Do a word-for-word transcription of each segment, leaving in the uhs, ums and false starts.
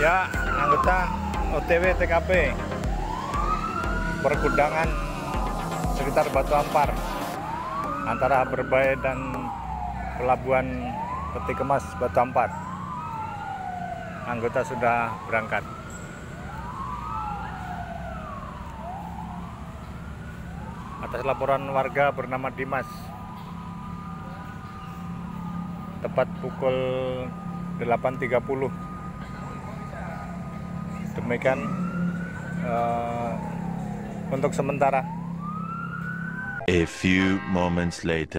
ya anggota O T W T K P pergudangan sekitar Batu Ampar antara Berbay dan Pelabuhan Peti Kemas Batu Ampar. Anggota sudah berangkat. Atas laporan warga bernama Dimas, tepat pukul delapan tiga puluh. Demikian uh, untuk sementara. A few moments later.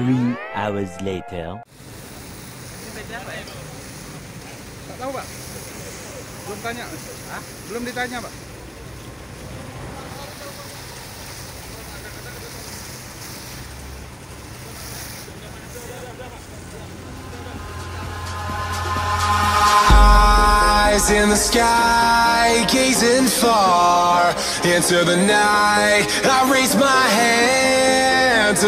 Three hours later. Tak tahu pak, belum tanya, Hah? belum ditanya pak. Eyes in the sky, gazing far into the night. I raise my hand